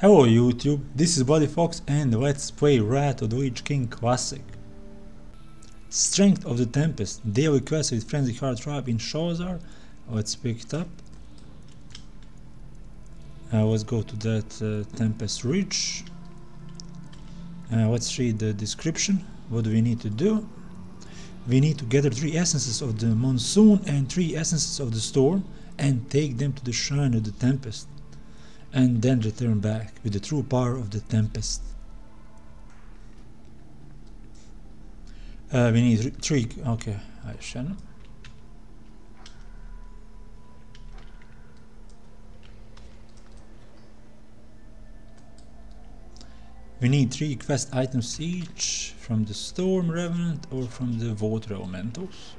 Hello YouTube, this is Bloody Fox and let's play Rat of the Lich King Classic. Strength of the Tempest, daily quest with Frenzy Heart Tribe in Sholazar. Let's pick it up. Let's go to that Tempest Ridge. Let's read the description. What do we need to do? We need to gather 3 essences of the monsoon and 3 essences of the storm and take them to the shrine of the Tempest, and then return back with the true power of the Tempest. We need 3, okay, I shall. We need 3 quest items each from the Storm Revenant or from the Void Elementals.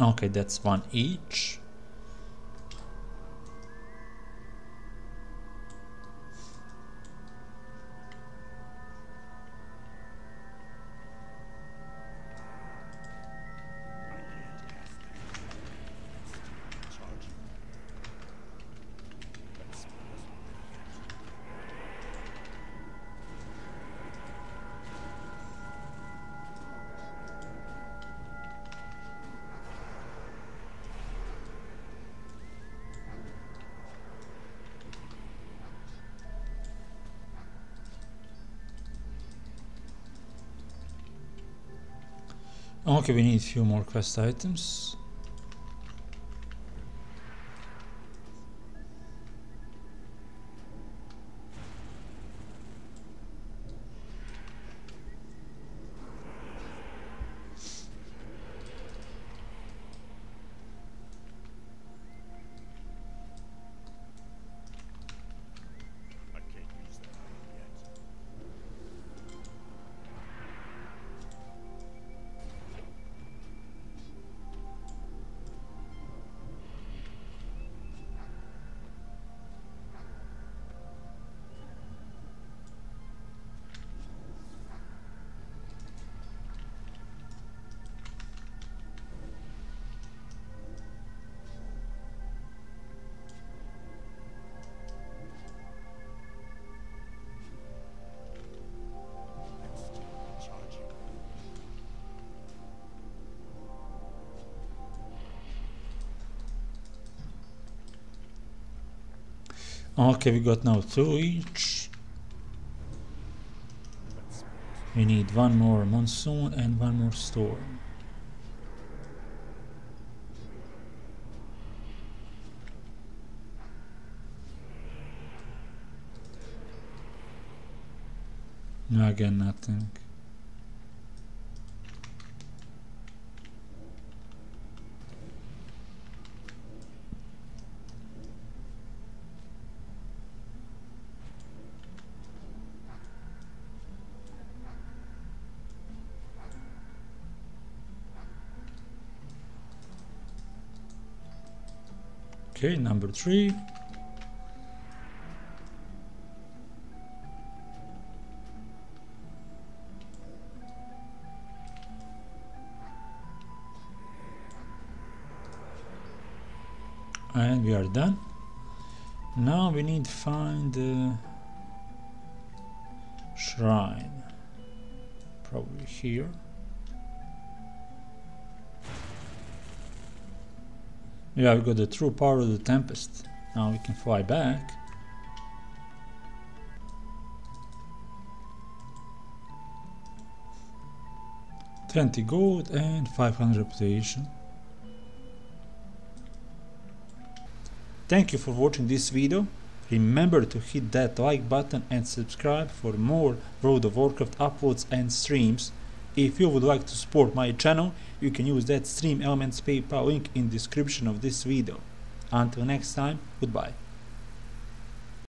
Okay, that's 1 each. Okay, we need a few more quest items. Okay, we got now 2 each. We need 1 more monsoon and 1 more storm. No, again nothing. Okay, number 3. And we are done. Now we need to find the shrine. Probably here. Yeah, we got the true power of the Tempest. Now we can fly back. $20 gold and 500 reputation. Thank you for watching this video. Remember to hit that like button and subscribe for more World of Warcraft uploads and streams. If you would like to support my channel, you can use that Stream Elements PayPal link in description of this video. Until next time, goodbye.